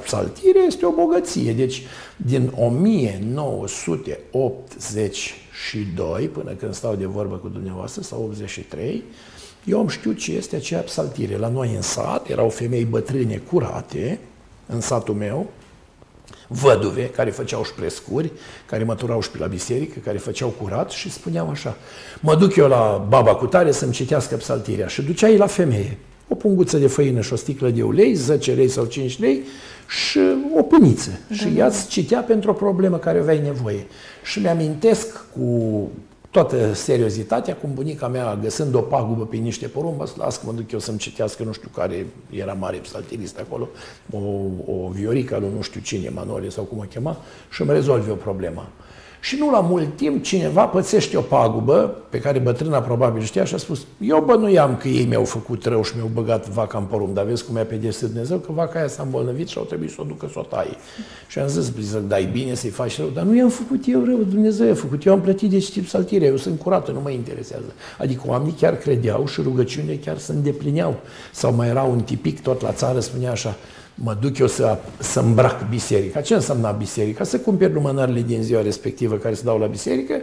psaltire este o bogăție. Deci din 1982 până când stau de vorbă cu dumneavoastră, sau 83, eu am știut ce este aceea psaltire. La noi în sat erau femei bătrâne curate, în satul meu, văduve, care făceau șprescuri, care măturau și pe la biserică, care făceau curat și spuneau așa: mă duc eu la baba cutare să-mi citească psaltirea. Și duceai la femeie o punguță de făină și o sticlă de ulei, 10 lei sau 5 lei și o pâniță. Și ea-ți citea pentru o problemă care aveai nevoie. Și mi-amintesc cu toată seriozitatea cum bunica mea, găsând o pagubă pe niște porumb, las că mă duc eu să-mi citească, nu știu care era mare psaltirist acolo, o Viorica lui nu știu cine, Manole sau cum o chema, și îmi rezolve o problemă. Și nu la mult timp cineva pățește o pagubă pe care bătrâna probabil știa și a spus: eu bănuiam că ei mi-au făcut rău și mi-au băgat vaca în porumb, dar vezi cum mi-a pedepsit Dumnezeu că vaca aia s-a îmbolnăvit și au trebuit să o ducă să o taie. Și am zis: Brizăc, da, e bine să-i faci rău, dar nu i-am făcut eu rău, Dumnezeu i-a făcut, eu am plătit de citit psaltirea, eu sunt curată, nu mă interesează. Adică oamenii chiar credeau și rugăciunile chiar se îndeplineau. Sau mai era un tipic tot la țară, spunea așa: mă duc eu să îmbrac biserica. Ce înseamnă biserica? Să cumperi lumânările din ziua respectivă care se dau la biserică,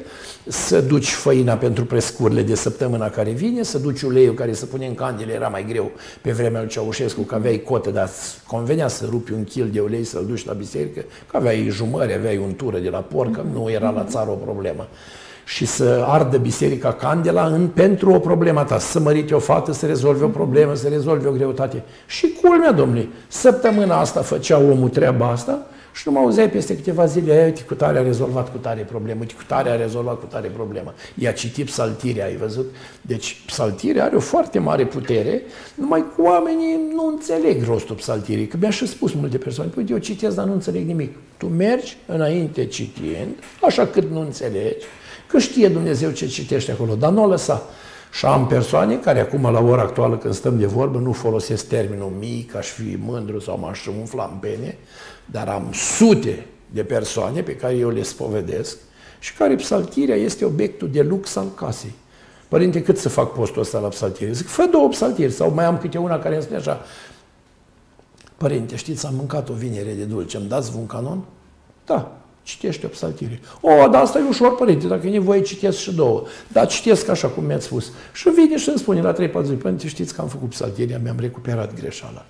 să duci făina pentru prescurile de săptămâna care vine, să duci uleiul care se pune în candele, era mai greu pe vremea lui Ceaușescu, că aveai cote, dar convenea să rupi un kil de ulei să-l duci la biserică, că aveai jumări, aveai untură de la porc, nu era la țară o problemă. Și să ardă biserica candela pentru o problemă ta, să mărite o fată, să rezolve o problemă, să rezolve o greutate. Și culmea, domnule, săptămâna asta făcea omul treaba asta și nu mă auzeai peste câteva zile: aia, uite, cutare a rezolvat cutare problemă, uite, cutare a rezolvat cutare problemă. I-a citit psaltirea, ai văzut? Deci psaltirea are o foarte mare putere, numai că oamenii nu înțeleg rostul psaltirii. Că mi-a și spus multe persoane: uite, eu citesc, dar nu înțeleg nimic. Tu mergi înainte citind, așa cât nu înțelegi, că știe Dumnezeu ce citește acolo, dar nu o lăsa. Și am persoane care acum, la ora actuală, când stăm de vorbă, nu folosesc termenul mic, aș fi mândru sau m-aș umfla în pene, dar am sute de persoane pe care eu le spovedesc și care psaltirea este obiectul de lux al casei. Părinte, cât să fac postul ăsta la psaltire? Zic, fă 2 psaltiri, sau mai am câte una care îmi spune așa: părinte, știți, am mâncat o vinere de dulce, îmi dați un canon? Da. Citește o psaltire. O, dar asta e ușor, părinte, dacă e nevoie, citesc și 2. Dar citesc așa cum mi-ați spus. Și vine și îmi spune la 3-4 zile: părinte, știți că am făcut psaltirea, mi-am recuperat greșeala.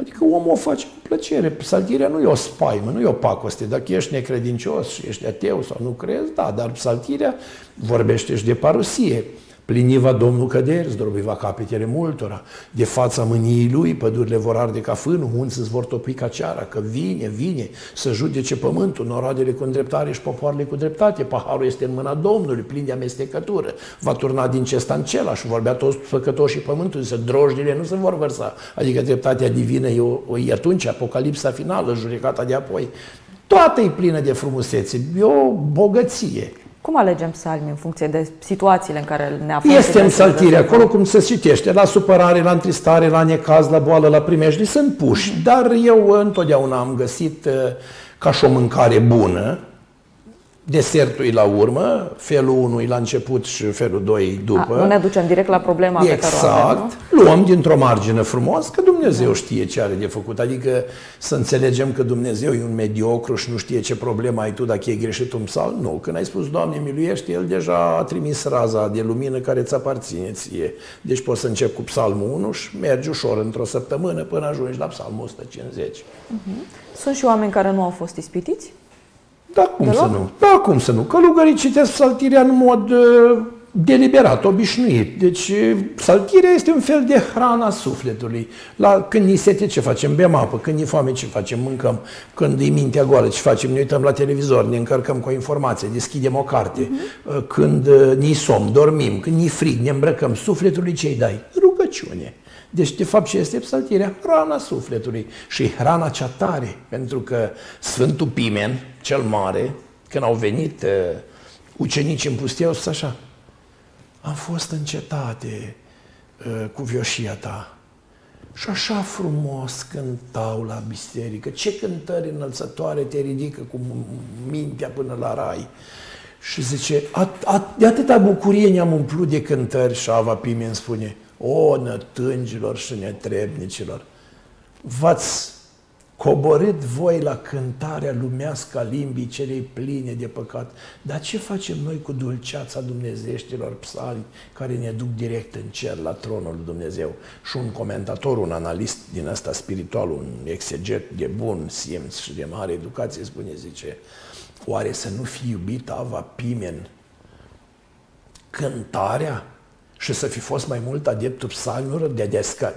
Adică omul o face cu plăcere. Psaltirea nu e o spaimă, nu e o pacoste. Dacă ești necredincios și ești ateu sau nu crezi, da, dar psaltirea vorbește și de parusie. Pliniva Domnul căderi, zdrobiva capetele multora, de fața mâniei lui pădurile vor arde ca fân, unți îți vor topi ca ceara, că vine să judece pământul, noroadele cu îndreptare și popoarele cu dreptate, paharul este în mâna Domnului, plin de amestecătură, va turna din cesta în cela și vorbea toți făcătoșii pământului, să drojdile nu se vor vărsa, adică dreptatea divină e atunci, apocalipsa finală, judecata de apoi, toată e plină de frumusețe, e o bogăție. Cum alegem psalmi în funcție de situațiile în care ne aflăm? Este în psaltire, acolo cum se citește, la supărare, la întristare, la necaz, la boală, la primejdie, sunt puși. Dar eu întotdeauna am găsit ca și o mâncare bună, desertul e la urmă, felul 1 e la început și felul 2 e după. Nu ne ducem direct la problema pe care o avem, nu? Luăm dintr-o margine frumos, că Dumnezeu știe ce are de făcut. Adică să înțelegem că Dumnezeu e un mediocru și nu știe ce problemă ai tu dacă e greșit un psalm? Nu. Când ai spus, Doamne, miluiește, El deja a trimis raza de lumină care îți aparține ție. Deci poți să începi cu psalmul 1 și mergi ușor într-o săptămână până ajungi la psalmul 150. Sunt și oameni care nu au fost ispitiți? Da, cum să nu? Da, cum să nu? Călugării citesc psaltirea în mod deliberat, obișnuit. Deci psaltirea este un fel de hrana sufletului. Când ni sete, ce facem? Bem apă. Când ni foame, ce facem? Mâncăm. Când e mintea goală, ce facem? Ne uităm la televizor, ne încărcăm cu o informație, deschidem o carte. Când ni somn, dormim. Când ni frig, ne îmbrăcăm. Sufletului ce-i dai? Rugăciune. Deci, de fapt, ce este psaltirea? Hrana sufletului și hrana cea tare. Pentru că Sfântul Pimen, cel mare, când au venit ucenicii în pustie, au spus așa: am fost în cetate cu vioșia ta și așa frumos cântau la biserică. Ce cântări înălțătoare, te ridică cu mintea până la rai. Și zice, de atâta bucurie ne-am umplut de cântări. Și Ava Pimen spune: o, nătângilor și netrebnicilor, v-ați Coborât voi la cântarea lumească a limbii celei pline de păcat. Dar ce facem noi cu dulceața dumnezeieștilor psalmi care ne duc direct în cer, la tronul lui Dumnezeu? Și un comentator, un analist din ăsta spiritual, un exeget de bun simț și de mare educație spune, zice, oare să nu fi iubit Ava Pimen cântarea? Și să fi fost mai mult adeptul psalmilor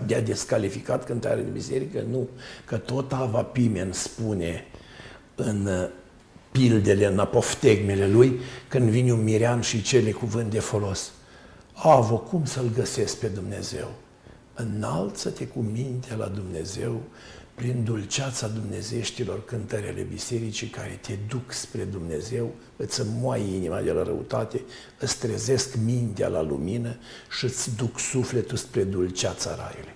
de a descalificat cântarea de biserică? Nu, că tot Ava Pimen spune în pildele, în apoftegmele lui, când vine un mirean și cere cuvânt de folos. Avo, cum să-L găsesc pe Dumnezeu? Înalță-te cu mintea la Dumnezeu prin dulceața dumnezeieștilor cântărele bisericii care te duc spre Dumnezeu, îți înmoai inima de la răutate, îți trezesc mintea la lumină și îți duc sufletul spre dulceața raiului.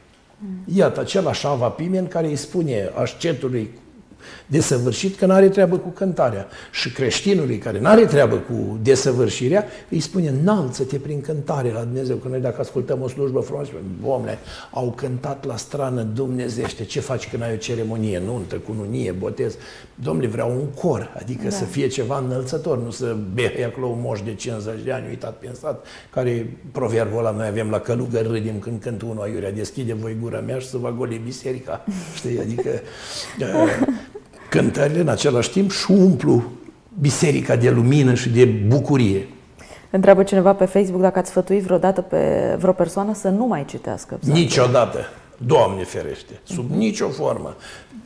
Iată, același Ava Pimen care îi spune ascetului desăvârșit că n-are treabă cu cântarea și creștinului care n-are treabă cu desăvârșirea îi spune înalță-te prin cântare la Dumnezeu. Că noi dacă ascultăm o slujbă frumoasă, dom'le, au cântat la strană dumnezește, ce faci când ai o ceremonie, nuntă, cununie, botez? Dom'le, vreau un cor, adică să fie ceva înălțător, nu să bei acolo un moș de 50 de ani uitat prin sat, care proverbul ăla noi avem la călugă, râdim când cânt unul aiurea, deschide voi gura mea și să vă goli biserica, știi, adică cântările în același timp și umplu biserica de lumină și de bucurie. Întreabă cineva pe Facebook dacă ați sfătuit vreodată pe vreo persoană să nu mai citească psalm. Niciodată. Doamne ferește. Sub nicio formă.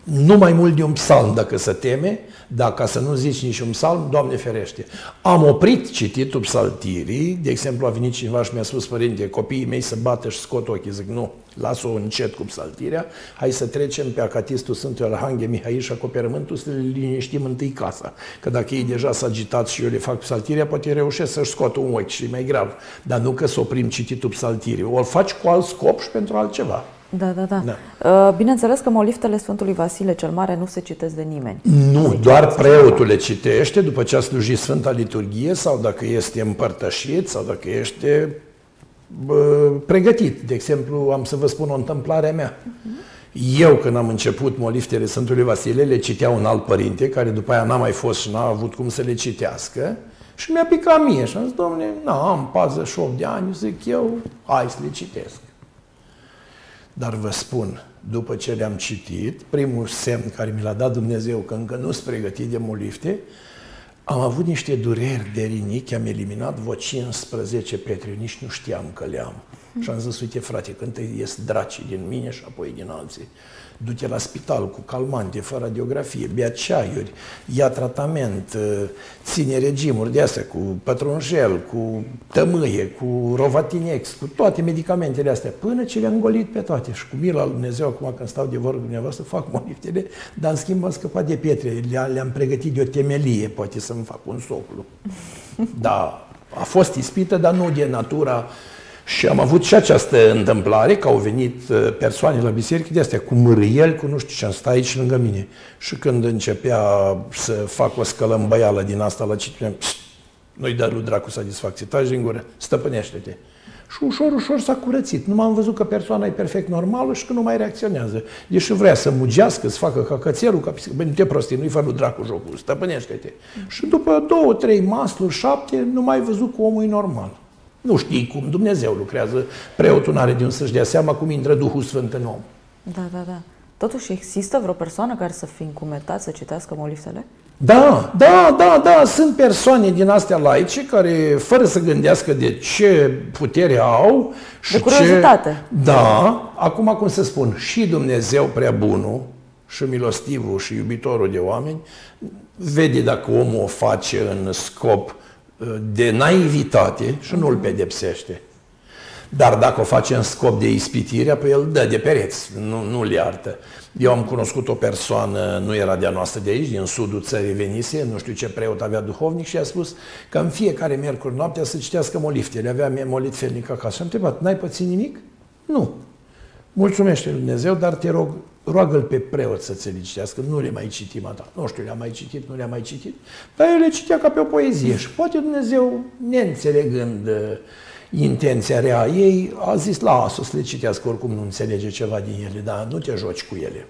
Nu mai mult de un psalm dacă se teme, dar ca să nu zici nici un psalm, Doamne ferește. Am oprit cititul psaltirii, de exemplu a venit cineva și mi-a spus, părinte, copiii mei se bată și scot ochii, zic nu, las-o încet cu psaltirea, hai să trecem pe acatistul Sfântului Arhanghel Mihail și acoperământul să le liniștim întâi casa, că dacă ei deja s-au agitat și eu le fac psaltirea, poate reușesc să-și scoată un ochi și mai grav, dar nu că să oprim cititul psaltirii, o faci cu alt scop și pentru altceva. Da, da, da, da. Bineînțeles că moliftele Sfântului Vasile cel Mare nu se citesc de nimeni. Nu, doar preotul le citește după ce a slujit Sfânta Liturghie sau dacă este împărtășit sau dacă este pregătit. De exemplu, am să vă spun o întâmplare a mea. Eu, când am început moliftele Sfântului Vasile, le citea un alt părinte, care după aia n-a mai fost și n-a avut cum să le citească. Și mi-a picat mie și am zis, dom'le, am 48 de ani, zic eu, hai să le citesc. Dar vă spun, după ce le-am citit, primul semn care mi l-a dat Dumnezeu, că încă nu sunt pregătit de molifte, am avut niște dureri de rinichi, am eliminat vreo 15 petri, nici nu știam că le am. Și am zis, uite frate, când te ies dracii din mine și apoi din alții, du-te la spital cu calmante, fără radiografie, bea ceaiuri, ia tratament, ține regimuri de astea cu pătrunjel, cu tămâie, cu Rovatinex, cu toate medicamentele astea, până ce le-am golit pe toate. Și cu mila lui Dumnezeu, acum când stau de vorbă dumneavoastră, fac moliftele, dar în schimb am scăpat de pietre, le-am pregătit de o temelie, poate să-mi fac un soclu. Da, a fost ispită, dar nu de natura. Și am avut și această întâmplare, că au venit persoane la biserică de-astea, cu mârâieli, cu nu știu ce, am stat aici lângă mine. Și când începea să fac o scălămbăială din asta la citirea, nu-i dă lui dracu satisfacție, taci din gură, stăpânește-te. Și ușor, ușor s-a curățit. Nu m-am văzut că persoana e perfect normală și că nu mai reacționează. Deși vrea să mugească, să facă cacățelul, ca pisică, bă, nu te prosti, nu-i fă lui dracu jocul, stăpânește-te. Și după 2-3 masluri, 7, nu mai văzut că omul e normal. Nu știi cum Dumnezeu lucrează, preotul n-are de unde să-și dea seama cum intră Duhul Sfânt în om. Da, da, da. Totuși există vreo persoană care să fie încumetată să citească moliftele? Da, da, da, da, sunt persoane din astea laice care, fără să gândească de ce putere au și de curiozitate. Ce... Da, acum cum să spun, și Dumnezeu prea bunul și milostivul și iubitorul de oameni vede dacă omul o face în scop de naivitate și nu îl pedepsește. Dar dacă o face în scop de ispitire, apoi îl dă de pereți, nu-l iartă. Eu am cunoscut o persoană, nu era de-a noastră de aici, din sudul țării venise, nu știu ce preot avea duhovnic și a spus că în fiecare miercuri noaptea să citească moliftele, avea molit felnic acasă. Și am întrebat, n-ai pățit nimic? Nu. Mulțumește Lui Dumnezeu, dar te rog, roagă-l pe preot să ți le citească, nu le mai citim atât. Nu știu, le-am mai citit, nu le-am mai citit, dar eu le citea ca pe o poezie și poate Dumnezeu, neînțelegând intenția rea ei, a zis, lasă să le citească, oricum nu înțelege ceva din ele, dar nu te joci cu ele.